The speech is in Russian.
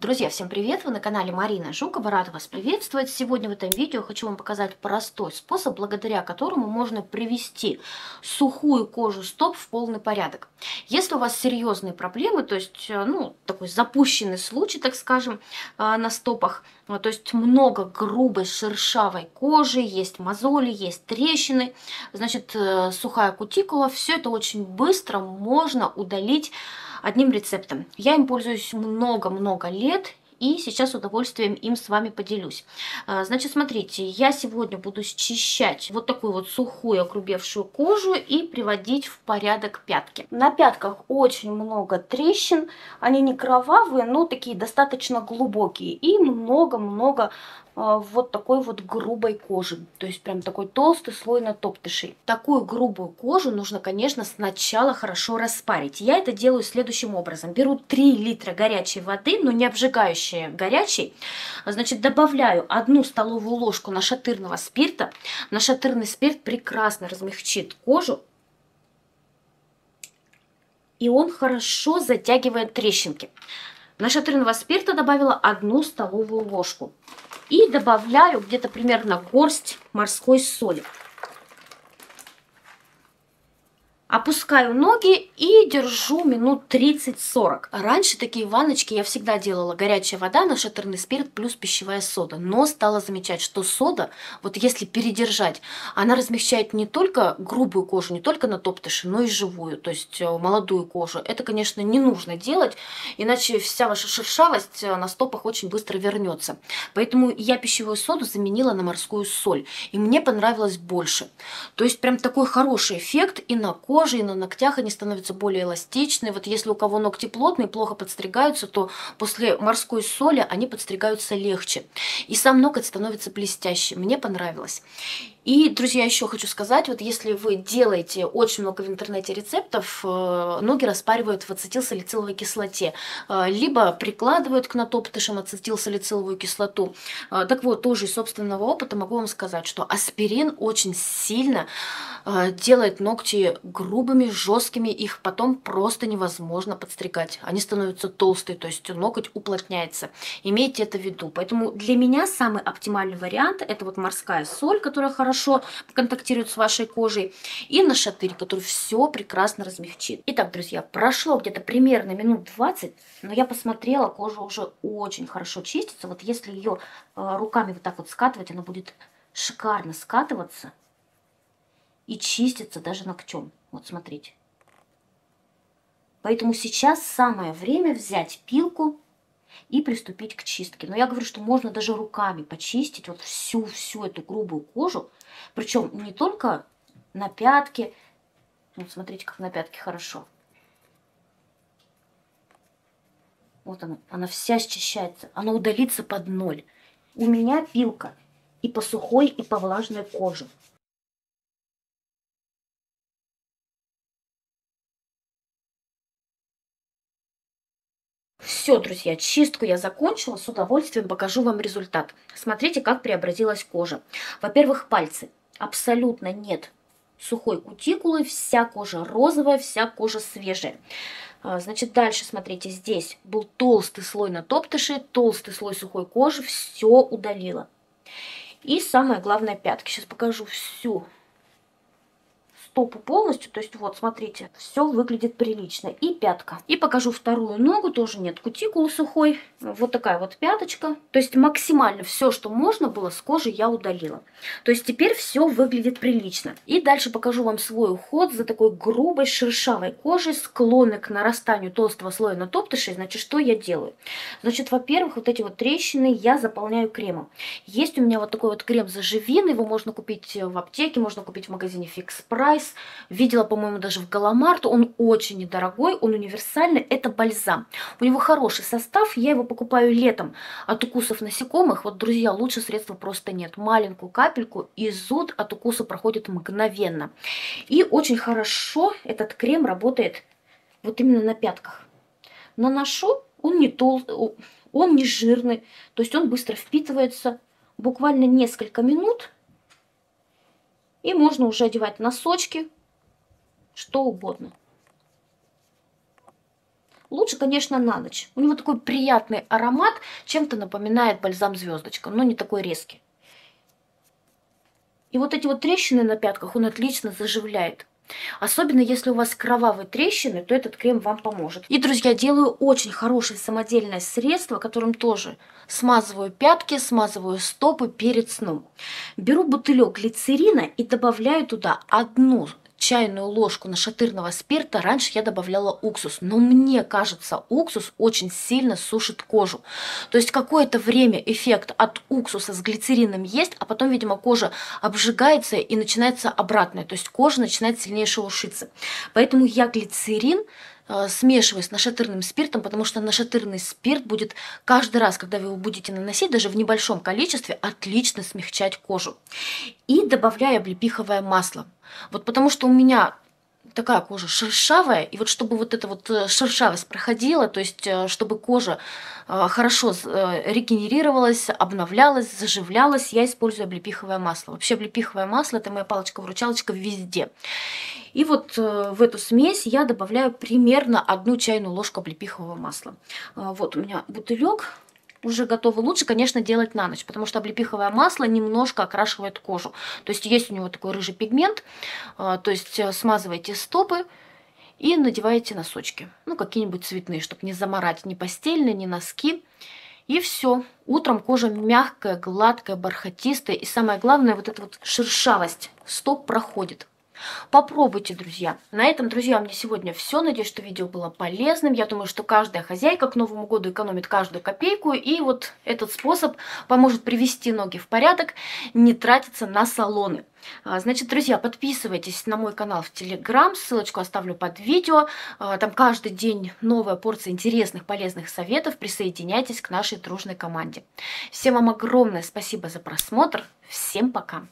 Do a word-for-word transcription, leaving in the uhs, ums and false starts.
Друзья, всем привет! Вы на канале Марина Жукова, рада вас приветствовать. Сегодня в этом видео хочу вам показать простой способ, благодаря которому можно привести сухую кожу стоп в полный порядок. Если у вас серьезные проблемы, то есть, ну, такой запущенный случай, так скажем, на стопах, то есть много грубой шершавой кожи, есть мозоли, есть трещины, значит, сухая кутикула, все это очень быстро можно удалить одним рецептом. Я им пользуюсь много-много лет, и сейчас с удовольствием им с вами поделюсь. Значит, смотрите, я сегодня буду счищать вот такую вот сухую огрубевшую кожу и приводить в порядок пятки. На пятках очень много трещин, они не кровавые, но такие достаточно глубокие, и много-много вот такой вот грубой кожи, то есть прям такой толстый слой натоптышей. Такую грубую кожу нужно, конечно, сначала хорошо распарить. Я это делаю следующим образом. Беру три литра горячей воды, но не обжигающей горячей, значит, добавляю одну столовую ложку нашатырного спирта. Нашатырный спирт прекрасно размягчит кожу, и он хорошо затягивает трещинки. Нашатырного спирта добавила одну столовую ложку. И добавляю где-то примерно горсть морской соли. Опускаю ноги и держу минут тридцать-сорок. Раньше такие ванночки я всегда делала: горячая вода, нашатырный спирт плюс пищевая сода. Но стала замечать, что сода, вот если передержать, она размягчает не только грубую кожу, не только натоптыши, но и живую, то есть молодую кожу. Это, конечно, не нужно делать, иначе вся ваша шершавость на стопах очень быстро вернется. Поэтому я пищевую соду заменила на морскую соль, и мне понравилось больше. То есть прям такой хороший эффект и на кожу, и на ногтях они становятся более эластичны. Вот если у кого ногти плотные, плохо подстригаются, то после морской соли они подстригаются легче. И сам ноготь становится блестящим. Мне понравилось. И, друзья, еще хочу сказать, вот если вы делаете очень много в интернете рецептов, ноги распаривают в ацетилсалициловой кислоте, либо прикладывают к натоптышам ацетилсалициловую кислоту. Так вот, тоже из собственного опыта могу вам сказать, что аспирин очень сильно делает ногти грубыми, жесткими, их потом просто невозможно подстригать. Они становятся толстые, то есть ноготь уплотняется. Имейте это в виду. Поэтому для меня самый оптимальный вариант – это вот морская соль, которая хорошо хорошо контактирует с вашей кожей, и нашатырь, который все прекрасно размягчит. Итак, друзья, прошло где-то примерно минут двадцать, но я посмотрела, кожа уже очень хорошо чистится. Вот если ее руками вот так вот скатывать, она будет шикарно скатываться и чистится даже ногтем. Вот смотрите. Поэтому сейчас самое время взять пилку и приступить к чистке. Но я говорю, что можно даже руками почистить вот всю-всю эту грубую кожу. Причем не только на пятке. Вот смотрите, как на пятке хорошо. Вот она, она вся счищается. Она удалится под ноль. У меня пилка и по сухой, и по влажной коже. Все, друзья, чистку я закончила, с удовольствием покажу вам результат. Смотрите, как преобразилась кожа. Во-первых, пальцы. Абсолютно нет сухой кутикулы, вся кожа розовая, вся кожа свежая. Значит, дальше, смотрите, здесь был толстый слой натоптышей, толстый слой сухой кожи, все удалила. И самое главное, пятки. Сейчас покажу всю стопу полностью, то есть вот, смотрите, все выглядит прилично, и пятка. И покажу вторую ногу, тоже нет кутикулы сухой, вот такая вот пяточка. То есть максимально все, что можно было, с кожи я удалила. То есть теперь все выглядит прилично. И дальше покажу вам свой уход за такой грубой шершавой кожей, склонной к нарастанию толстого слоя натоптышей. Значит, что я делаю? Значит, во-первых, вот эти вот трещины я заполняю кремом. Есть у меня вот такой вот крем заживины, его можно купить в аптеке, можно купить в магазине FixPrice. Видела, по-моему, даже в Галамарту. Он очень недорогой, он универсальный. Это бальзам. У него хороший состав. Я его покупаю летом от укусов насекомых. Вот, друзья, лучше средства просто нет. Маленькую капельку, и зуд от укуса проходит мгновенно. И очень хорошо этот крем работает вот именно на пятках. Наношу, он не толстый, он не жирный. То есть он быстро впитывается. Буквально несколько минут. И можно уже одевать носочки, что угодно. Лучше, конечно, на ночь. У него такой приятный аромат, чем-то напоминает бальзам звездочка, но не такой резкий. И вот эти вот трещины на пятках он отлично заживляет. Особенно если у вас кровавые трещины, то этот крем вам поможет. И, друзья, делаю очень хорошее самодельное средство, которым тоже смазываю пятки, смазываю стопы перед сном. Беру бутылек глицерина и добавляю туда одну чайную ложку нашатырного спирта. Раньше я добавляла уксус, но мне кажется, уксус очень сильно сушит кожу. То есть какое-то время эффект от уксуса с глицерином есть, а потом, видимо, кожа обжигается и начинается обратное. То есть кожа начинает сильнее шелушиться. Поэтому я глицерин смешиваю с нашатырным спиртом, потому что нашатырный спирт будет каждый раз, когда вы его будете наносить, даже в небольшом количестве, отлично смягчать кожу. И добавляю облепиховое масло. Вот потому что у меня такая кожа шершавая, и вот чтобы вот эта вот шершавость проходила, то есть чтобы кожа хорошо регенерировалась, обновлялась, заживлялась, я использую облепиховое масло. Вообще облепиховое масло – это моя палочка-выручалочка везде. И вот в эту смесь я добавляю примерно одну чайную ложку облепихового масла. Вот у меня бутылек уже готовы. Лучше, конечно, делать на ночь, потому что облепиховое масло немножко окрашивает кожу. То есть есть у него такой рыжий пигмент, то есть смазываете стопы и надеваете носочки. Ну, какие-нибудь цветные, чтобы не замарать ни постельные, ни носки. И все. Утром кожа мягкая, гладкая, бархатистая. И самое главное, вот эта вот шершавость стоп проходит. Попробуйте, друзья. На этом, друзья, у меня сегодня все. Надеюсь, что видео было полезным. Я думаю, что каждая хозяйка к Новому году экономит каждую копейку. И вот этот способ поможет привести ноги в порядок, не тратиться на салоны. Значит, друзья, подписывайтесь на мой канал в Телеграм, ссылочку оставлю под видео. Там каждый день новая порция интересных, полезных советов. Присоединяйтесь к нашей дружной команде. Всем вам огромное спасибо за просмотр. Всем пока!